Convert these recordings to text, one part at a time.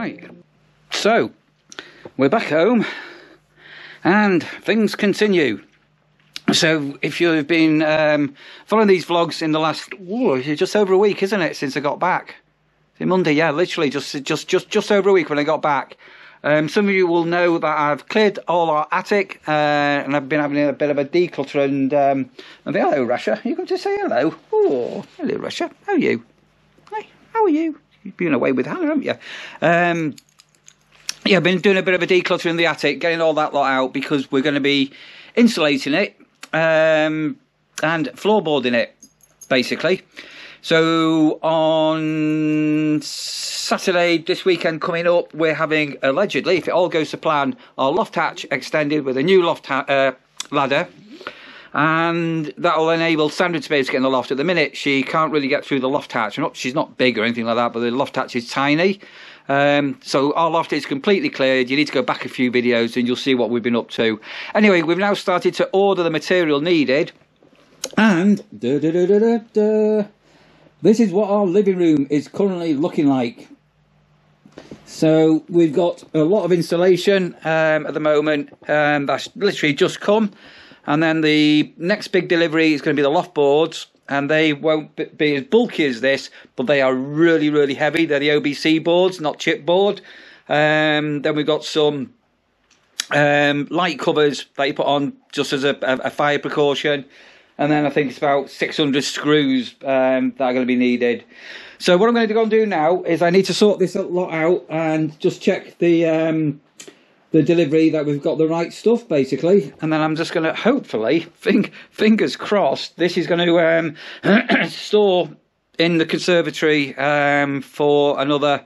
Right, so we're back home and things continue. So if you've been following these vlogs in the last, just over a week, isn't it, since I got back? Monday, yeah, literally just over a week when I got back. Some of you will know that I've cleared all our attic and I've been having a bit of a declutter and hello, Rasha. You got to say hello. Oh, hello, Rasha. How are you? Hi, how are you? You've been away with Hannah, haven't you? Yeah, I've been doing a bit of a declutter in the attic, getting all that lot out because we're going to be insulating it and floorboarding it, basically. So on Saturday, this weekend coming up, we're having, allegedly, if it all goes to plan, our loft hatch extended with a new loft ladder. And that will enable Sandra to be able to get in the loft. At the minute, she can't really get through the loft hatch. She's not big or anything like that, but the loft hatch is tiny. So our loft is completely cleared. You need to go back a few videos and you'll see what we've been up to. Anyway, we've now started to order the material needed. And this is what our living room is currently looking like. So we've got a lot of insulation at the moment. That's literally just come. And then the next big delivery is going to be the loft boards, and they won't be as bulky as this, but they are really, really heavy. They're the OBC boards, not chipboard. Then we've got some light covers that you put on just as a fire precaution. And then I think it's about 600 screws that are going to be needed. So what I'm going to go and do now is I need to sort this lot out and just check the delivery that we've got the right stuff, basically. And then I'm just going to, hopefully, fingers crossed, this is going to store in the conservatory for another,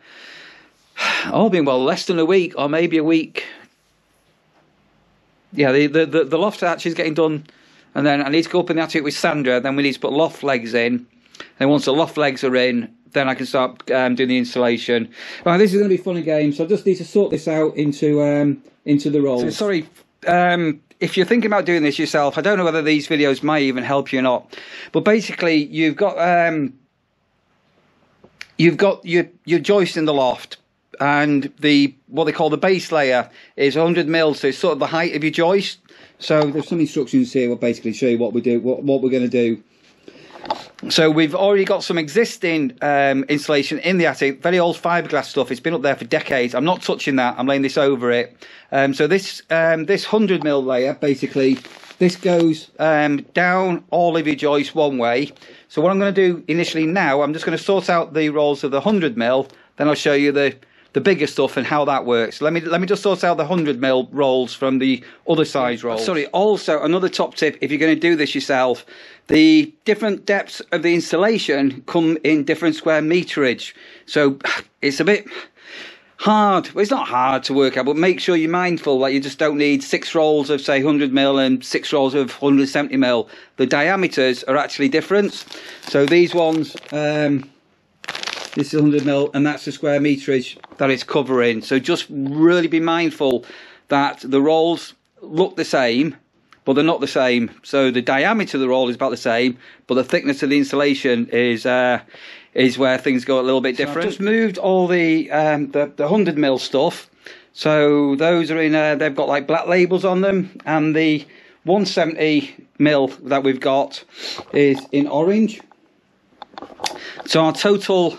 all being well, less than a week or maybe a week. Yeah, the loft hatch is getting done. And then I need to go up in the attic with Sandra. Then we need to put loft legs in. And once the loft legs are in, then I can start doing the insulation. Right, this is going to be a funny game. So I just need to sort this out into the rolls. So, sorry, if you're thinking about doing this yourself, I don't know whether these videos might even help you or not. But basically, you've got your joist in the loft, and the what they call the base layer is 100mm, so it's sort of the height of your joist. So there's some instructions here. We'll basically show you what we're going to do. So we've already got some existing insulation in the attic, very old fiberglass stuff. It's been up there for decades. I'm not touching that. I'm laying this over it. So this 100mm layer, basically, this goes down all of your joists one way. So what I'm going to do initially now, I'm just going to sort out the rolls of the 100mm. Then I'll show you the bigger stuff and how that works. Let me just sort out the 100mm rolls from the other size rolls. Sorry, also another top tip, if you're going to do this yourself, the different depths of the insulation come in different square meterage. So it's a bit hard, well, it's not hard to work out, but make sure you're mindful that you just don't need 6 rolls of say 100mm and 6 rolls of 170mm. The diameters are actually different. So these ones, this is 100mm, and that's the square meterage that it's covering. So just really be mindful that the rolls look the same, but they're not the same. So the diameter of the roll is about the same, but the thickness of the insulation is where things go a little bit different. So I've just moved all the 100mm stuff. So those are in, they've got like black labels on them, and the 170mm that we've got is in orange. So our total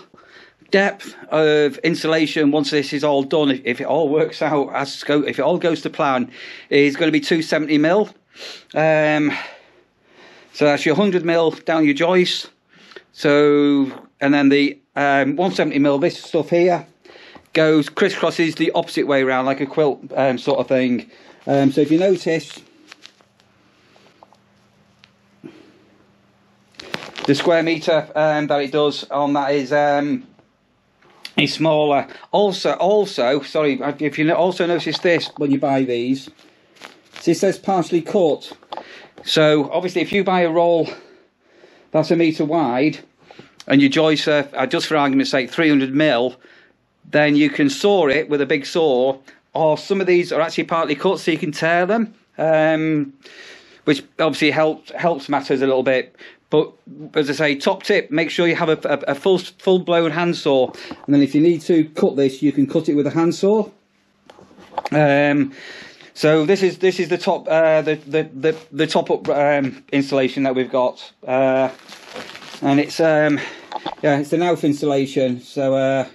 depth of insulation, once this is all done, if it all works out, if it all goes to plan, is going to be 270mm. So that's your 100mm down your joist. So, and then the 170mm, this stuff here, goes, crisscrosses the opposite way around, like a quilt sort of thing. So if you notice, the square metre that it does on that is smaller. Also, sorry, if you also notice this when you buy these, this says partially cut. So obviously, if you buy a roll that's a metre wide, and your joists are, just for argument's sake, 300mm, then you can saw it with a big saw. Or some of these are actually partly cut, so you can tear them, which obviously helps matters a little bit. But as I say, top tip, make sure you have a full-blown handsaw. And then if you need to cut this, you can cut it with a handsaw. So this is the top the top up installation that we've got, and it's yeah, it's an Elf installation. So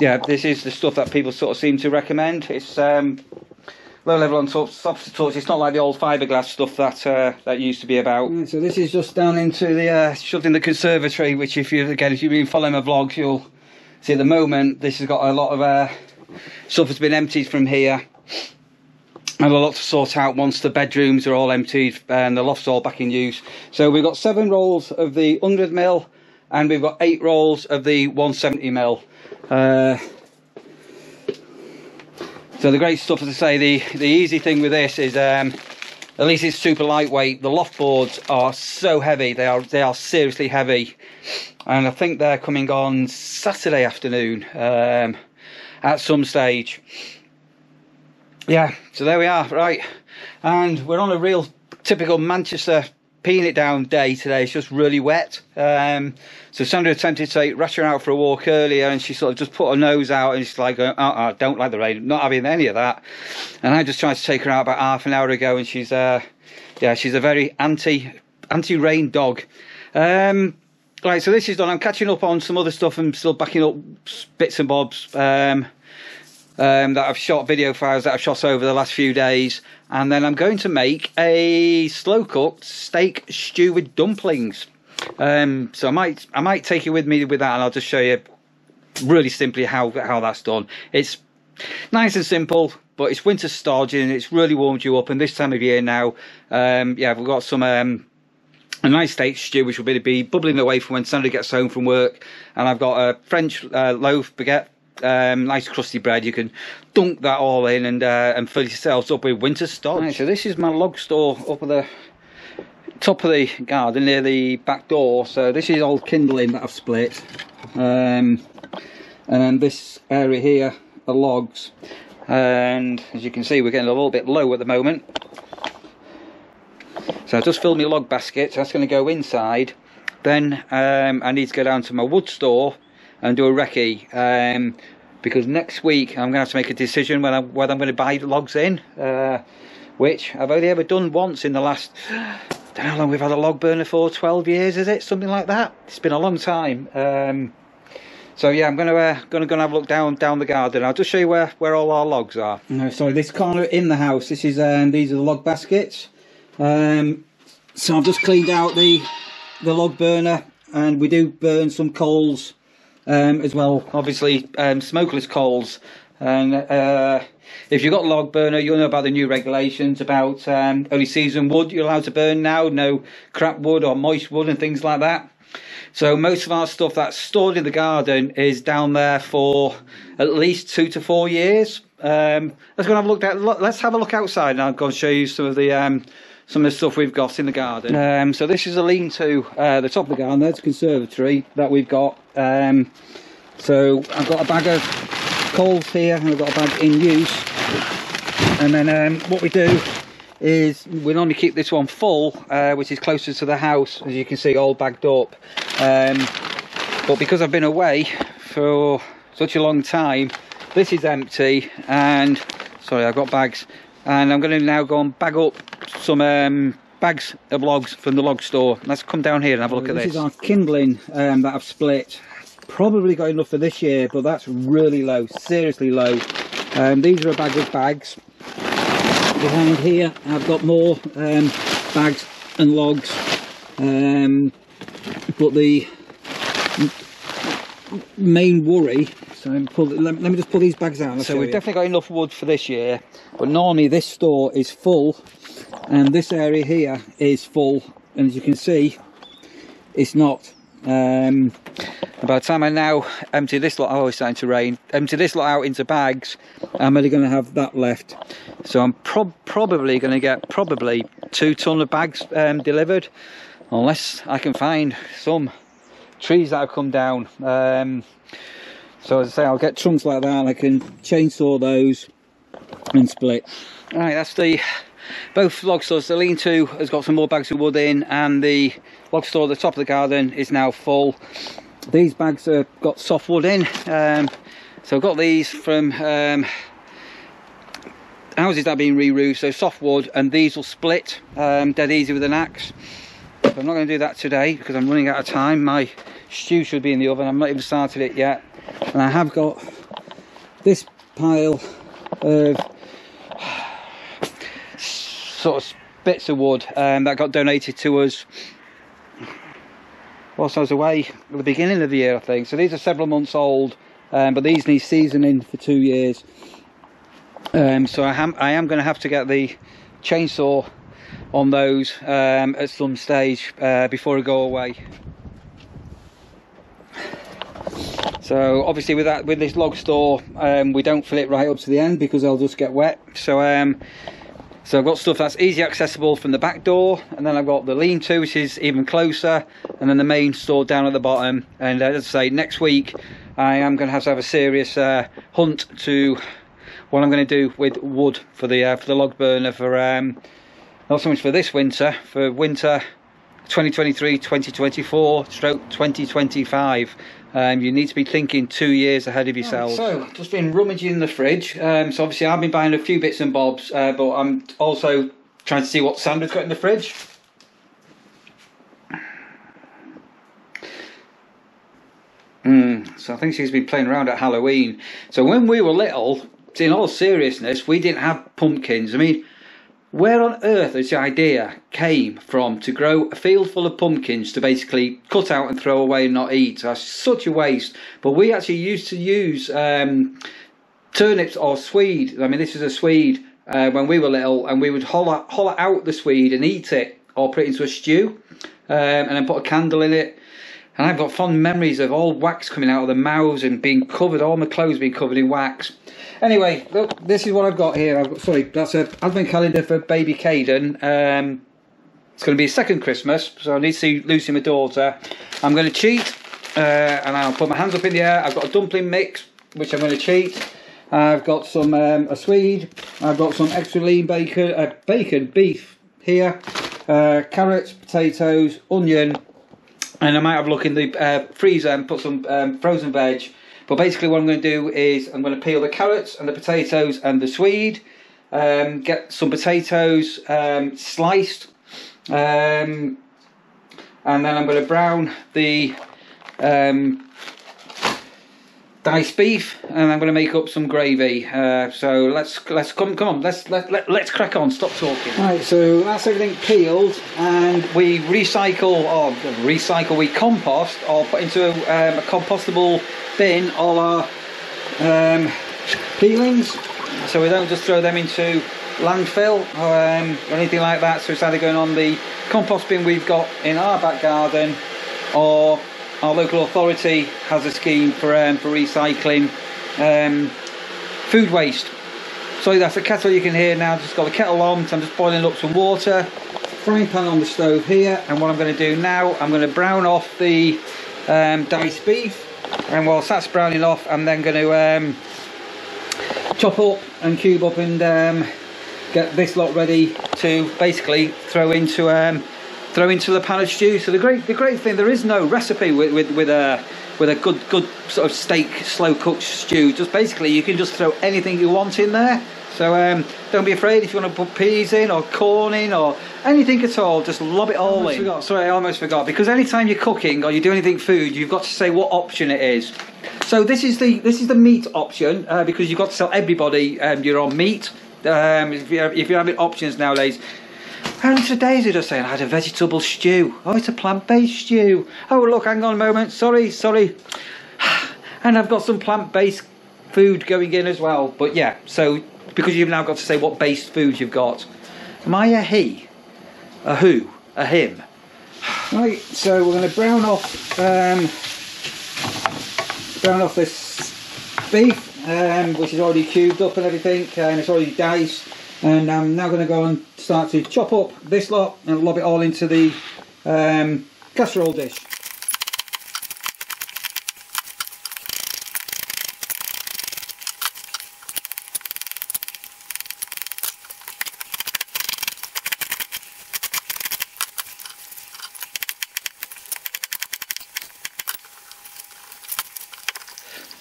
yeah, this is the stuff that people sort of seem to recommend. It's low level on top, soft touch. It's not like the old fiberglass stuff that that used to be about. So this is just down into the shoved in the conservatory, which if you've been following my vlogs, you'll see at the moment this has got a lot of stuff has been emptied from here. And a lot to sort out once the bedrooms are all emptied and the loft's all back in use. So we've got 7 rolls of the 100mm and we've got 8 rolls of the 170mm. So the great stuff, as I say, the easy thing with this is at least it's super lightweight. The loft boards are so heavy, they are seriously heavy, and I think they're coming on Saturday afternoon at some stage. Yeah, so there we are, right, and we're on a real typical Manchester peeing it down day today. It's just really wet. So Sandra attempted to take Rasha out for a walk earlier, and she sort of just put her nose out, and she's like, oh, I don't like the rain, not having any of that. And I just tried to take her out about half an hour ago, and she's yeah, she's a very anti-rain dog. Right, so this is done. I'm catching up on some other stuff and still backing up bits and bobs that I've shot, video files that I've shot over the last few days, and then I'm going to make a slow cooked steak stew with dumplings. So I might take you with me with that, and I'll just show you really simply how that's done. It's nice and simple, but it's winter stodge and it's really warmed you up, and this time of year now, yeah, we've got some a nice steak stew, which will be bubbling away from when Sandra gets home from work. And I've got a French loaf baguette, nice crusty bread. You can dunk that all in and fill yourselves up with winter stodge. Right, so this is my log store up at the top of the garden near the back door. So this is old kindling that I've split, and then this area here are logs, and as you can see we're getting a little bit low at the moment. So I just filled my log basket, so that's going to go inside. Then I need to go down to my wood store and do a recce, because next week I'm going to have to make a decision whether I'm going to buy logs in, which I've only ever done once in the last, I don't know how long we've had a log burner for, 12 years is it? Something like that. It's been a long time. So yeah, I'm going to have a look down the garden. I'll just show you where all our logs are. No, sorry, this corner in the house, this is these are the log baskets. So I've just cleaned out the log burner, and we do burn some coals as well, obviously, smokeless coals. And if you've got a log burner, you'll know about the new regulations about only seasoned wood you're allowed to burn now, no crap wood or moist wood and things like that. So most of our stuff that's stored in the garden is down there for at least 2 to 4 years. Let's go and have a look let's have a look outside, and I'll go and show you some of the stuff we've got in the garden. So this is a lean-to, the top of the garden. There's a conservatory that we've got. So I've got a bag of coals here, and I've got a bag in use. And then what we do is we normally keep this one full, which is closer to the house, as you can see, all bagged up. But because I've been away for such a long time, this is empty. And sorry, I've got bags, and I'm going to now go and bag up some bags of logs from the log store. Let's come down here and have a look at this. This is our kindling that I've split. Probably got enough for this year, but that's really low, seriously low. These are a bag of bags. Behind here I've got more bags and logs, but the main worry, so let me just pull these bags out. So we've definitely got enough wood for this year, but normally this store is full, and this area here is full, and as you can see it's not. By the time I now empty this lot, oh, it's starting to rain, empty this lot out into bags, I'm only going to have that left. So I'm probably going to get probably 2 ton of bags delivered, unless I can find some trees that have come down. So as I say, I'll get trunks like that and I can chainsaw those and split. All right, that's the Both log stores, the lean-to has got some more bags of wood in, and the log store at the top of the garden is now full. These bags have got soft wood in, so I've got these from houses that have been re-roofed, so soft wood, and these will split dead easy with an axe. But I'm not going to do that today because I'm running out of time. My stew should be in the oven, I've not even started it yet. And I have got this pile of sort of bits of wood that got donated to us whilst I was away at the beginning of the year, I think. So these are several months old, but these need seasoning for 2 years. So I am going to have to get the chainsaw on those at some stage before I go away. So obviously with this log store, we don't fill it right up to the end because they'll just get wet. So so I've got stuff that's easily accessible from the back door, and then I've got the lean-to, which is even closer, and then the main store down at the bottom. And as I say, next week I am going to have a serious hunt to what I'm going to do with wood for the log burner for not so much for this winter, for winter 2023-2024/2025. You need to be thinking 2 years ahead of yourselves. Right, so just been rummaging the fridge. So obviously I've been buying a few bits and bobs, but I'm also trying to see what Sandra's got in the fridge. So I think she's been playing around at Halloween. So when we were little, in all seriousness, we didn't have pumpkins. I mean, where on earth this idea came from to grow a field full of pumpkins to basically cut out and throw away and not eat? That's such a waste. But we actually used to use turnips or swede. I mean, this is a swede when we were little, and we would holler out the swede and eat it, or put it into a stew and then put a candle in it. And I've got fond memories of all wax coming out of the mouths and being covered, all my clothes being covered in wax. Anyway, look, this is what I've got here. I've got, sorry, that's an advent calendar for baby Caden. It's going to be his second Christmas, so I need to see Lucy, my daughter. I'm going to cheat, and I'll put my hands up in the air. I've got a dumpling mix, which I'm going to cheat. I've got some a swede. I've got some extra lean bacon, beef here, carrots, potatoes, onion. And I might have a look in the freezer and put some frozen veg. But basically what I'm going to do is I'm going to peel the carrots and the potatoes and the swede. Get some potatoes sliced. And then I'm going to brown the diced beef. And I'm going to make up some gravy. So let's crack on. Stop talking. Right, so that's everything peeled, and we we compost or put into a compostable bin all our peelings, so we don't just throw them into landfill or anything like that. So it's either going on the compost bin we've got in our back garden, or our local authority has a scheme for recycling food waste. So that's the kettle you can hear now. Just got the kettle on, so I'm just boiling up some water. Frying pan on the stove here, and what I'm going to do now, I'm going to brown off the diced beef. And whilst that's browning off, I'm then going to chop up and cube up and get this lot ready to basically throw into the pan of stew. So the great thing, there is no recipe with a good sort of steak slow cooked stew. Just basically you can just throw anything you want in there. So don't be afraid if you want to put peas in or corn in or anything at all. Just lob it all in. Sorry, I almost forgot. Because anytime you're cooking or you do anything food, you've got to say what option it is. So this is the meat option because you've got to tell everybody you're on meat. If you're having options nowadays. How many days did I say I had a vegetable stew? Oh, it's a plant-based stew. Oh, look, hang on a moment. Sorry. And I've got some plant-based food going in as well. But yeah, so. Because you've now got to say what based foods you've got. Am I a he? A who? A him? Right, so we're going to brown off this beef, which is already cubed up and everything, and it's already diced. And I'm now going to go and start to chop up this lot and lob it all into the casserole dish.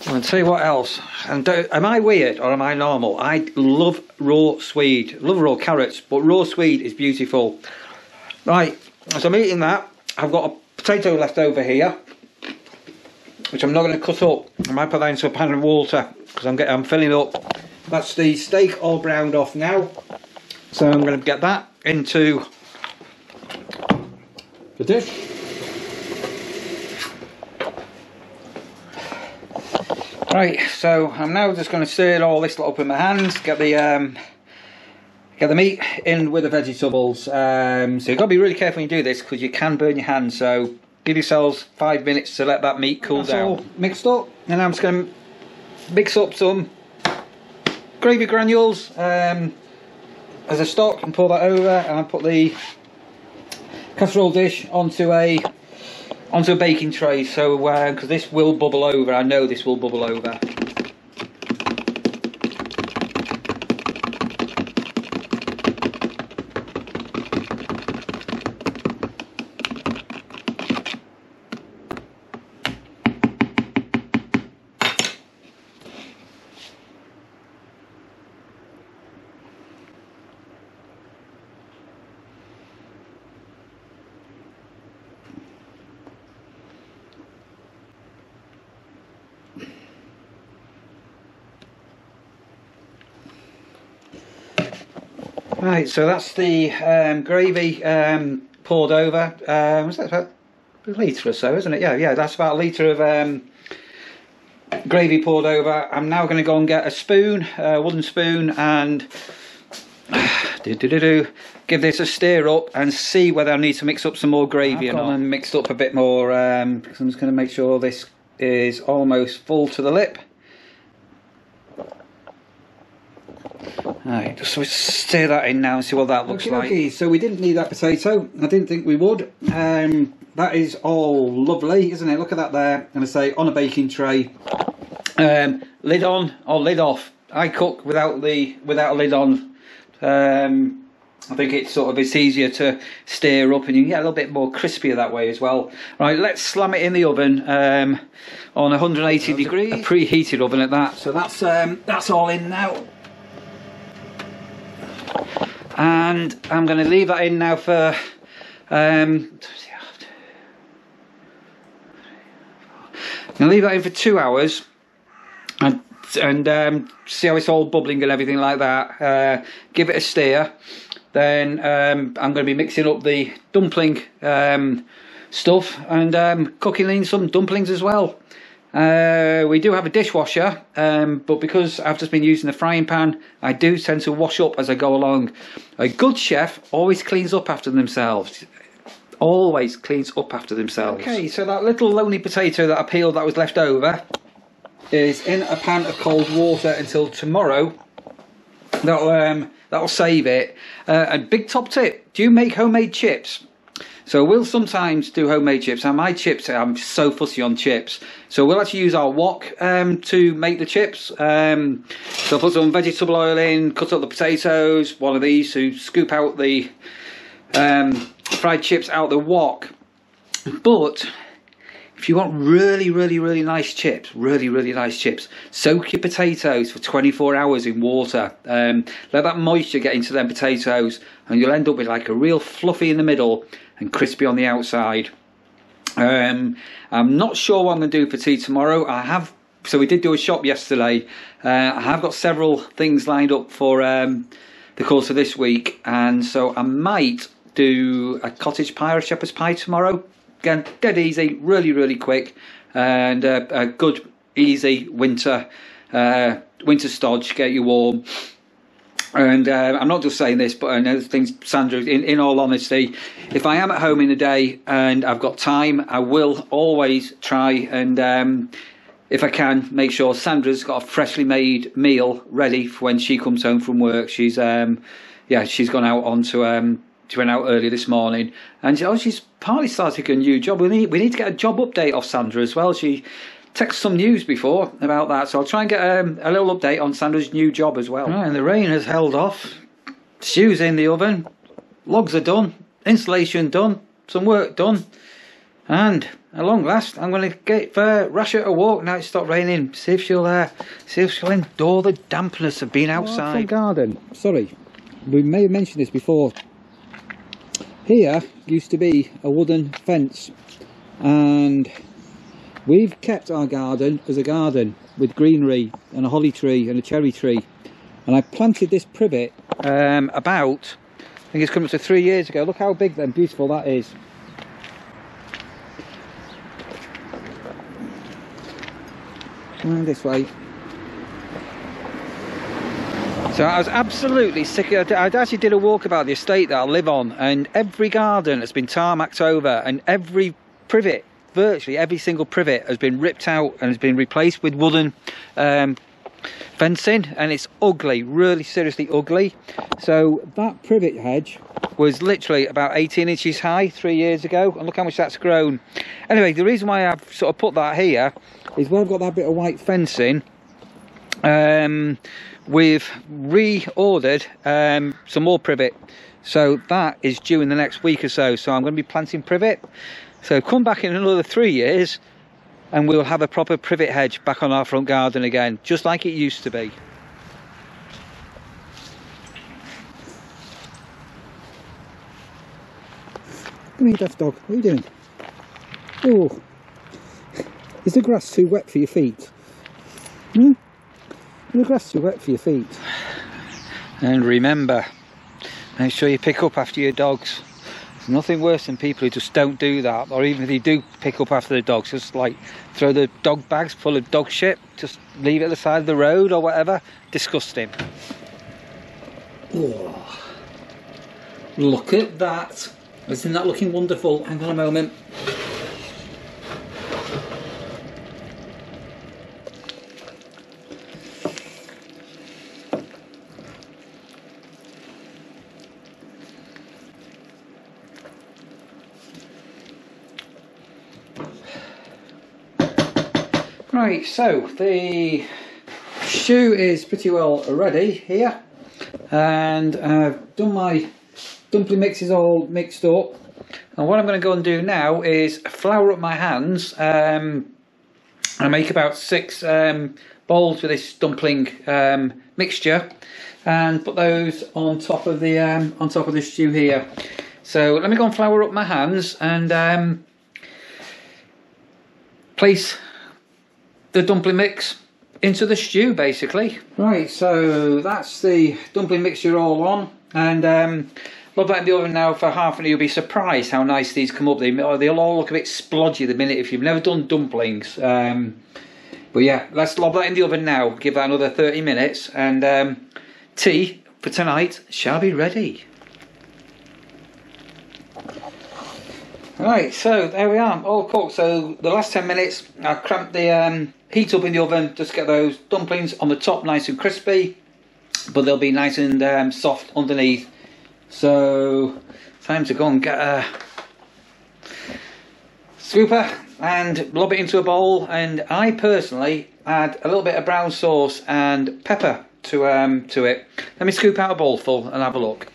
And tell you what else, and am I weird or am I normal? I love raw swede, love raw carrots, but raw swede is beautiful. Right, as I'm eating that, I've got a potato left over here, which I'm not going to cut up. I might put that into a pan of water, because I'm filling up. That's the steak all browned off now. So I'm going to get that into the dish. Right, so I'm now just going to stir all this lot up in my hands, get the meat in with the vegetables. So you've got to be really careful when you do this because you can burn your hands, so give yourselves 5 minutes to let that meat cool down. All mixed up, and I'm just going to mix up some gravy granules as a stock and pour that over, and I put the casserole dish onto a baking tray, so because this will bubble over. I know this will bubble over. Right, so that's the gravy poured over. What's that, about a litre or so, isn't it? Yeah, that's about a litre of gravy poured over. I'm now going to go and get a spoon, a wooden spoon, and give this a stir up and see whether I need to mix up some more gravy or not. I've gone and mixed up a bit more, because I'm just going to make sure this is almost full to the lip. Right, so we stir that in now and see what that looks like. Okay, so we didn't need that potato. I didn't think we would. That is all lovely, isn't it? Look at that there. I'm going to say on a baking tray, lid on or lid off. I cook without a lid on. I think it's easier to stir up and you can get a little bit more crispier that way as well. Right, let's slam it in the oven on 180 degrees, a preheated oven at that. So that's all in now. And I'm going to leave that in now for I'm going to leave that in for 2 hours and see how it's all bubbling and everything like that. Give it a stir. Then I'm going to be mixing up the dumpling stuff and cooking in some dumplings as well. We do have a dishwasher, but because I've just been using the frying pan, I do tend to wash up as I go along. A good chef always cleans up after themselves. Always cleans up after themselves. Okay, so that little lonely potato that I peeled that was left over is in a pan of cold water until tomorrow. That'll save it. A big top tip, do you make homemade chips? So we'll sometimes do homemade chips, and my chips, I'm so fussy on chips. So we'll actually use our wok to make the chips. So I'll put some vegetable oil in, cut up the potatoes, one of these to scoop out the fried chips out the wok. But if you want really nice chips, really nice chips, soak your potatoes for 24 hours in water. Let that moisture get into them potatoes and you'll end up with like a real fluffy in the middle and crispy on the outside. I'm not sure what I'm going to do for tea tomorrow. So we did do a shop yesterday. I have got several things lined up for the course of this week, and so I might do a cottage pie or a shepherd's pie tomorrow. Again, dead easy, really quick, and a good easy winter stodge, get you warm. And I'm not just saying this, but I know things, Sandra, in all honesty, if I am at home in the day and I've got time, I will always try and, if I can, make sure Sandra's got a freshly made meal ready for when she comes home from work. She's, yeah, she's gone out she went out early this morning, and she's partly started a new job. We need to get a job update off Sandra as well. She text some news before about that, so I'll try and get a little update on Sandra's new job as well. Right, and the rain has held off. Stew's in the oven. Logs are done. Insulation done. Some work done. And at long last, I'm going to give Rasha a walk now it's stopped raining. See if she'll endure the dampness of being outside. Oh, garden. Sorry, we may have mentioned this before. Here used to be a wooden fence, and we've kept our garden as a garden with greenery and a holly tree and a cherry tree. And I planted this privet about, I think it's come up to 3 years ago. Look how big and beautiful that is. This way. So I was absolutely sick. I actually did a walk about the estate that I live on, and every garden has been tarmacked over, and every privet, virtually every single privet, has been ripped out and has been replaced with wooden fencing, and it's ugly, really seriously ugly. So that privet hedge was literally about 18 inches high 3 years ago, and look how much that's grown. Anyway, the reason why I've sort of put that here is where I've got that bit of white fencing, we've reordered some more privet, so that is due in the next week or so. So I'm going to be planting privet, so come back in another 3 years and we'll have a proper privet hedge back on our front garden again, just like it used to be. Come here, deaf dog, what are you doing? Oh, is the grass too wet for your feet? Hmm? Is the grass too wet for your feet? And remember, make sure you pick up after your dogs. There's nothing worse than people who just don't do that, or even if they do pick up after the dogs, just like throw the dog bags full of dog shit, just leave it at the side of the road or whatever. Disgusting. Oh, look at that. Isn't that looking wonderful? Hang on a moment. Right, so the shoe is pretty well ready here, and I've done my dumpling mixes all mixed up, and what I'm going to go and do now is flour up my hands. I make about 6 bowls with this dumpling mixture, and put those on top of the stew here. So let me go and flour up my hands and place the dumpling mix into the stew, basically. Right, so that's the dumpling mixture all on, and love that in the oven now for half an hour. You'll be surprised how nice these come up. They'll all look a bit splodgy the minute if you've never done dumplings. But yeah, let's lob that in the oven now, give that another 30 minutes, and tea for tonight shall be ready. Right, so there we are, all cooked. So the last 10 minutes, I cramped the heat up in the oven just to get those dumplings on the top nice and crispy, but they'll be nice and soft underneath. So time to go and get a scooper and lob it into a bowl. And I personally add a little bit of brown sauce and pepper to it. Let me scoop out a bowlful and have a look.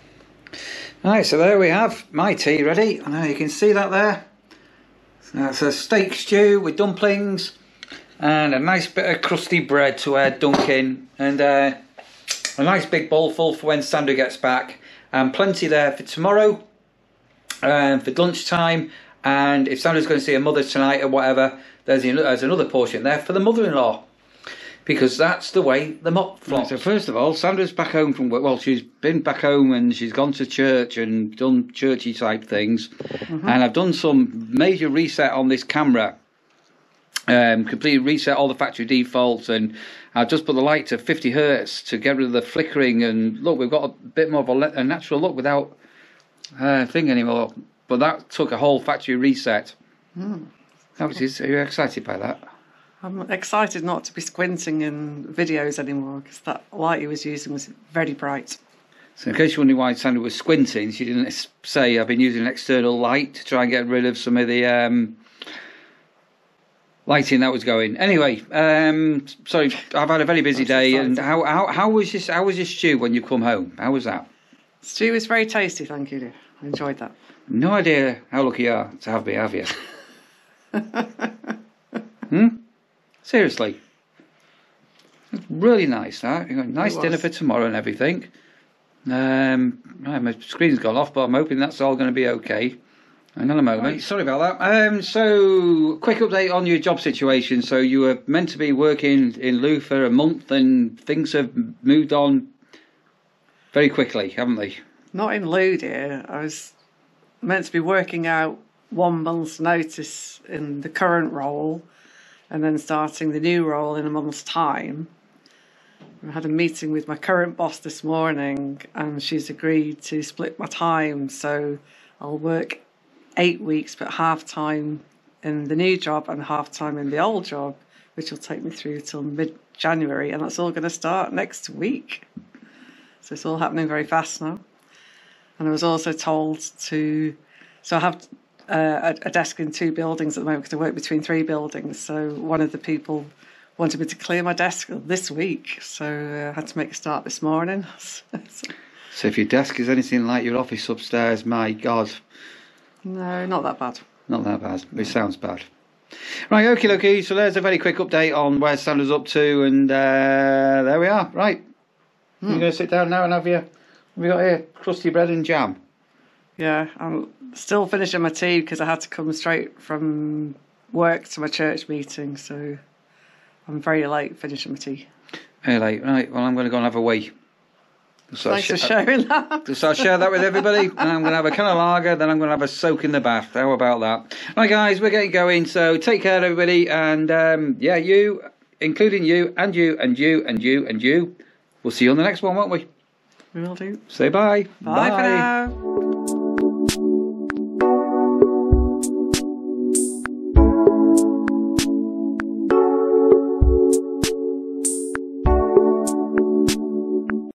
Right, so there we have my tea ready, and you can see that there. So that's a steak stew with dumplings and a nice bit of crusty bread to dunk in, and a nice big bowl full for when Sandra gets back, and plenty there for tomorrow and for lunchtime. And if Sandra's going to see her mother tonight or whatever, there's another portion there for the mother-in-law, because that's the way the mop flops. Right, so first of all, Sandra's back home from work. Well, she's been back home and she's gone to church and done churchy type things. And I've done some major reset on this camera, completely reset all the factory defaults, and I've just put the light to 50 hertz to get rid of the flickering, and look, we've got a bit more of a natural look without thing anymore. But that took a whole factory reset. Are you excited by that? I'm excited not to be squinting in videos anymore, because that light he was using was very bright. So in case you're wondering why Sandra was squinting, she didn't say I've been using an external light to try and get rid of some of the lighting that was going. Anyway, sorry, I've had a very busy day. And how was your stew when you come home? How was that? Stew was very tasty, thank you, dear. I enjoyed that. No idea how lucky you are to have me, have you? Seriously. It's really nice, that. You know, nice dinner for tomorrow and everything. My screen's gone off, but I'm hoping that's all going to be okay. Hang on a moment. Right. Sorry about that. So, quick update on your job situation. So, you were meant to be working in Lou for a month, and things have moved on very quickly, haven't they? Not in Lou, dear. I was meant to be working out 1 month's notice in the current role, and then starting the new role in a month's time. I had a meeting with my current boss this morning, and she's agreed to split my time, so I'll work 8 weeks, but half-time in the new job and half-time in the old job, which will take me through till mid-January, and that's all going to start next week. So it's all happening very fast now. And I was also told to... So I have a desk in 2 buildings at the moment because I work between 3 buildings, so one of the people wanted me to clear my desk this week, so I had to make a start this morning. So if your desk is anything like your office upstairs, my God. No, not that bad. Not that bad. It sounds bad. Right, okie dokie, so there's a very quick update on where Sandra's up to, and there we are. Right, you're going to sit down now and have your... We got here crusty bread and jam. Yeah, I'm still finishing my tea because I had to come straight from work to my church meeting, so I'm very late finishing my tea. Very late, right. Well, I'm going to go and have a wee. So thanks for sharing that. So I'll share that with everybody. And I'm going to have a can of lager, then I'm going to have a soak in the bath. How about that? Right, guys, we're getting going, so take care, everybody. And, yeah, you, including you, and you, and you, and you, and you. We'll see you on the next one, won't we? We will do. Say bye. Bye for now.